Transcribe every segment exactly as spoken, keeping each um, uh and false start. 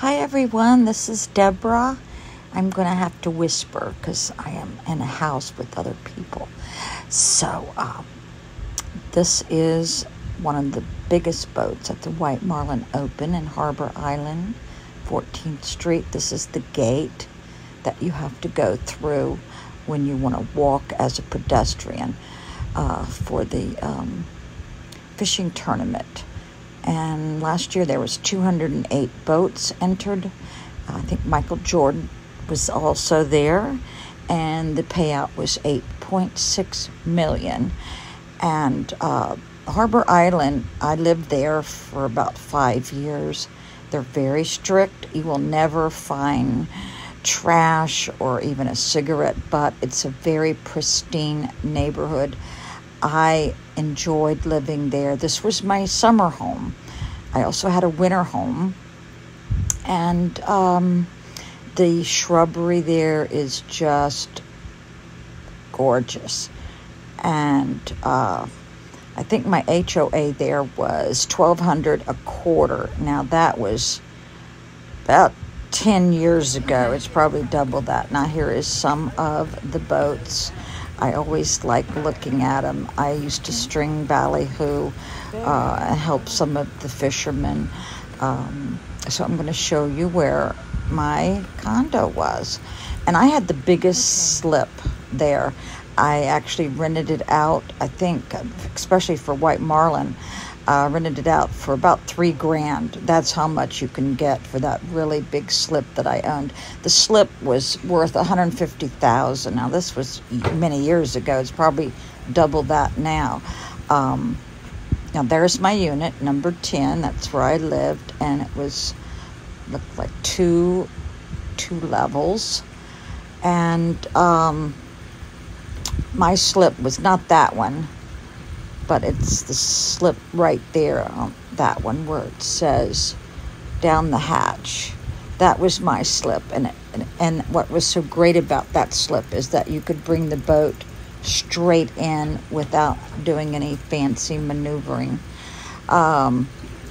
Hi everyone, this is Deborah. I'm going to have to whisper because I am in a house with other people. So um, this is one of the biggest boats at the White Marlin Open in Harbour Island, fourteenth street. This is the gate that you have to go through when you want to walk as a pedestrian uh, for the um, fishing tournament. And last year there was two hundred eight boats entered. I think Michael Jordan was also there, and the payout was eight point six million. And uh, Harbour Island, I lived there for about five years. They're very strict. You will never find trash or even a cigarette butt. It's a very pristine neighborhood. I enjoyed living there. This was my summer home. I also had a winter home. And um, the shrubbery there is just gorgeous. And uh, I think my H O A there was twelve hundred dollars a quarter. Now that was about ten years ago. It's probably double that. Now here is some of the boats. I always like looking at them. I used to string ballyhoo uh, and help some of the fishermen. Um, so I'm going to show you where my condo was. And I had the biggest okay. slip there. I actually rented it out, I think, especially for White Marlin, uh, rented it out for about three grand. That's how much you can get for that really big slip that I owned. The slip was worth one hundred fifty thousand dollars. Now, this was many years ago. It's probably double that now. Um, now, there's my unit, number ten. That's where I lived, and it was, looked like two, two levels. And um, my slip was not that one, but it's the slip right there on that one where it says down the hatch. That was my slip. And, and, and what was so great about that slip is that you could bring the boat straight in without doing any fancy maneuvering. Um,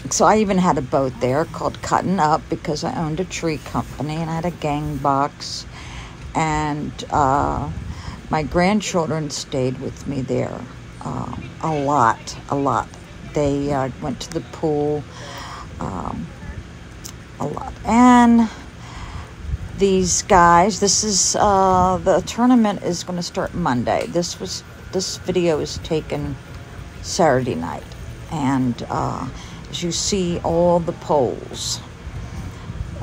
so I even had a boat there called Cuttin' Up because I owned a tree company and I had a gang box. And uh, my grandchildren stayed with me there. Uh, a lot, a lot. They uh, went to the pool um, a lot. And these guys, this is, uh, the tournament is going to start Monday. This was, this video was taken Saturday night. And uh, as you see, all the poles,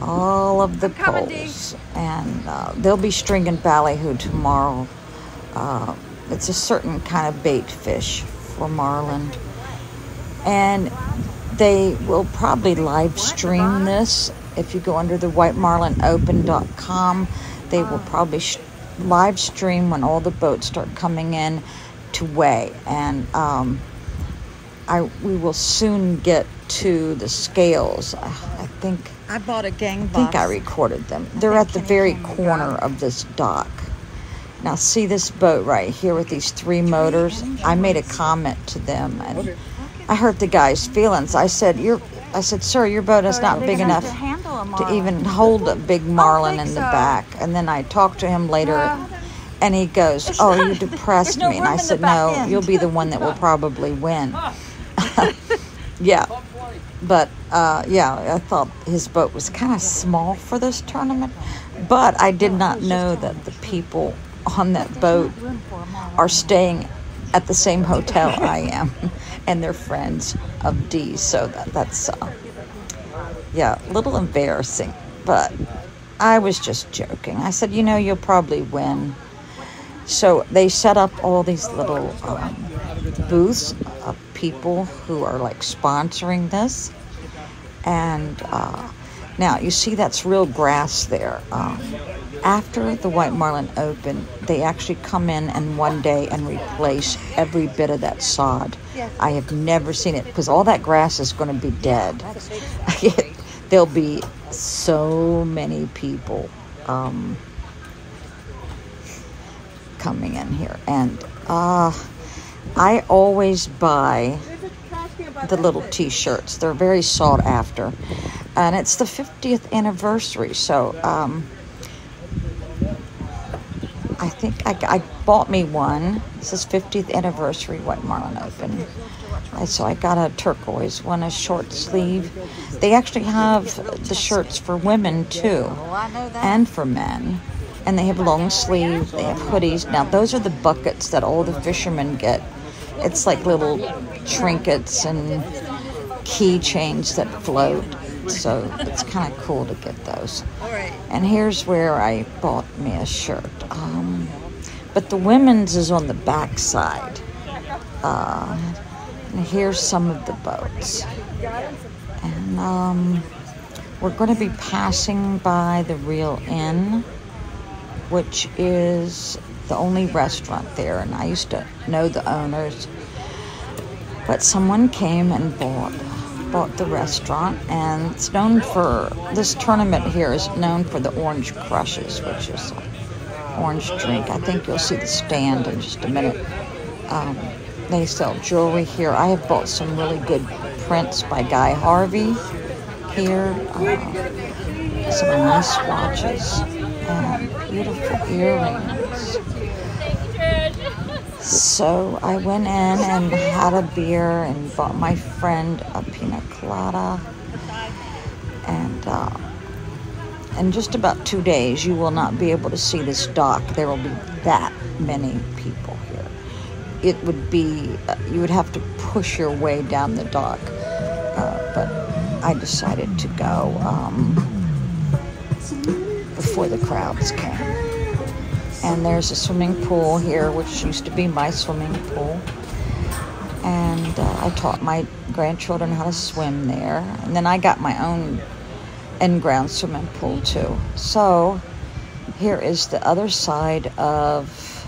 all of the poles. And uh, they'll be stringing ballyhoo tomorrow. Uh, It's a certain kind of bait fish for marlin. And they will probably live stream this. If you go under the white marlin open dot com, they will probably sh live stream when all the boats start coming in to weigh. And um, I we will soon get to the scales. I, I think I bought a gang box. I think I recorded them. They're at the very corner of this dock. Now, see this boat right here with these three motors? I made a comment to them, and I hurt the guy's feelings. I said, "Your," I said, "Sir, your boat is not big enough to even hold a big marlin in the back." And then I talked to him later, and he goes, "Oh, you depressed me." And I said, "No, you'll be the one that will probably win." Yeah. But, uh, yeah, I thought his boat was kind of small for this tournament. But I did not know that the people on that boat are staying at the same hotel I am, and they're friends of D, so that, that's uh, yeah, a little embarrassing, but I was just joking. I said, you know, you'll probably win. So they set up all these little um, booths of people who are like sponsoring this, and uh, now you see that's real grass there. um, After the White Marlin Open, they actually come in and one day and replace every bit of that sod. I have never seen it because all that grass is going to be dead. There'll be so many people um, coming in here. And uh, I always buy the little t-shirts. They're very sought after. and it's the fiftieth anniversary. So um, I think I, I bought me one. This is fiftieth anniversary White Marlin Open. And so I got a turquoise one, a short sleeve. They actually have the shirts for women too, and for men. And they have long sleeves, they have hoodies. Now those are the buckets that all the fishermen get. It's like little trinkets and keychains that float. So it's kind of cool to get those. And here's where I bought me a shirt. Um, but the women's is on the back side. Uh, and here's some of the boats. And um, we're going to be passing by the Reel Inn, which is the only restaurant there, and I used to know the owners, but someone came and bought bought the restaurant, and it's known for, this tournament here is known for the orange crushes, which is an orange drink. I think you'll see the stand in just a minute. Um, they sell jewelry here. I have bought some really good prints by Guy Harvey here, uh, some nice watches, and beautiful earrings. So I went in and had a beer and bought my friend a pina colada. And uh, in just about two days, you will not be able to see this dock. There will be that many people here. It would be, uh, you would have to push your way down the dock. Uh, but I decided to go um, before the crowds came. And there's a swimming pool here, which used to be my swimming pool. And uh, I taught my grandchildren how to swim there. And then I got my own in-ground swimming pool too. So here is the other side of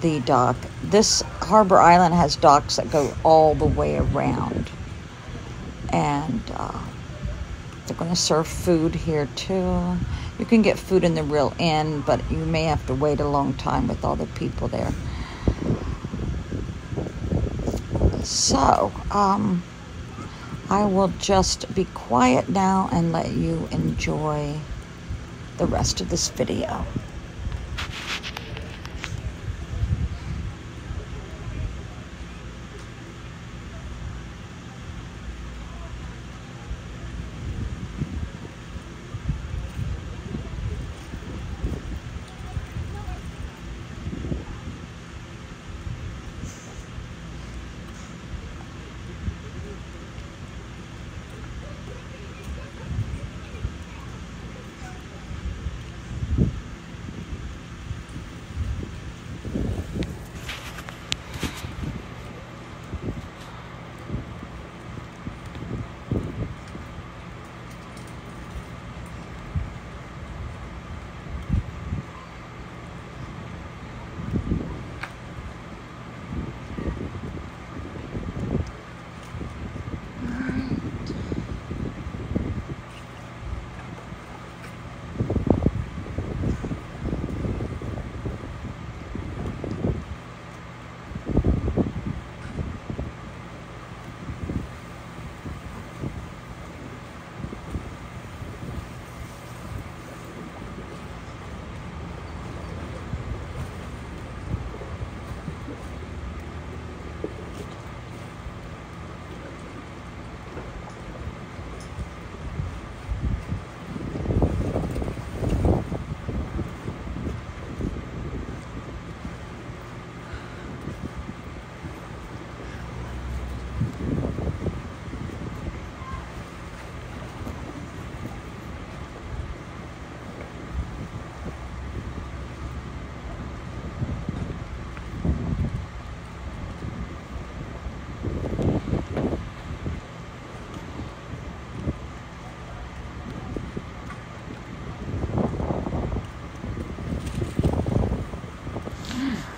the dock. This Harbour Island has docks that go all the way around. And uh, they're going to serve food here too. You can get food in the Reel Inn, but you may have to wait a long time with all the people there. So, um, I will just be quiet now and let you enjoy the rest of this video.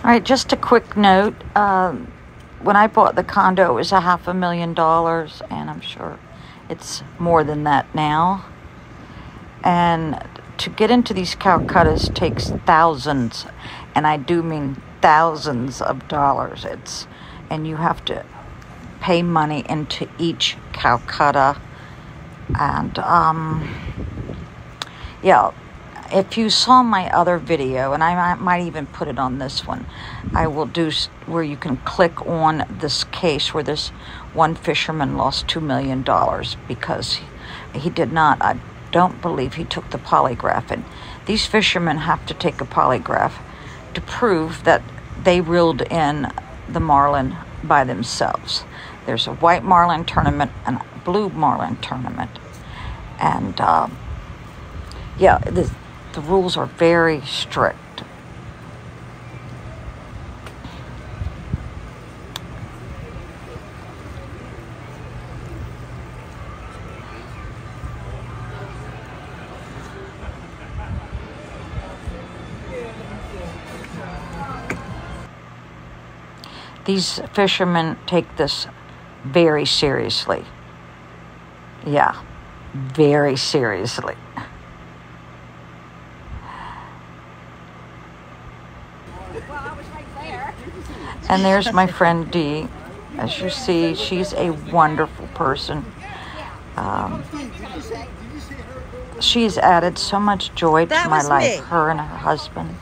All right, just a quick note. Um, when I bought the condo, it was a half a million dollars, and I'm sure it's more than that now. And to get into these Calcuttas takes thousands, and I do mean thousands of dollars. It's, and you have to pay money into each Calcutta And um, yeah, if you saw my other video, and I might even put it on this one, I will do where you can click on this case where this one fisherman lost two million dollars because he did not, I don't believe he took the polygraph. And these fishermen have to take a polygraph to prove that they reeled in the marlin by themselves. There's a white marlin tournament and a blue marlin tournament. And uh, yeah, the, the rules are very strict. These fishermen take this very seriously. Yeah, very seriously. And there's my friend Dee. As you see, she's a wonderful person. Um, she's added so much joy to my life, her and her husband.